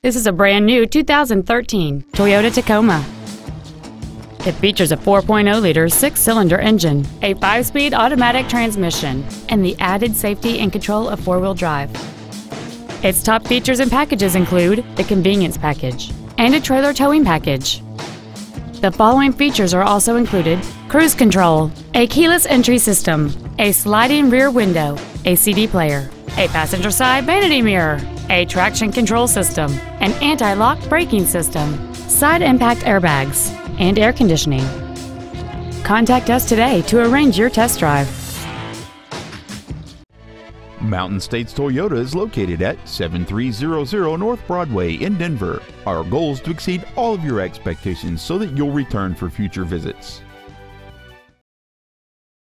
This is a brand new 2013 Toyota Tacoma. It features a 4.0-liter six-cylinder engine, a 5-speed automatic transmission, and the added safety and control of four-wheel drive. Its top features and packages include the convenience package and a trailer towing package. The following features are also included: cruise control, a keyless entry system, a sliding rear window, a CD player, a passenger side vanity mirror, a traction control system, an anti-lock braking system, side impact airbags, and air conditioning. Contact us today to arrange your test drive. Mountain States Toyota is located at 7300 North Broadway in Denver. Our goal is to exceed all of your expectations so that you'll return for future visits.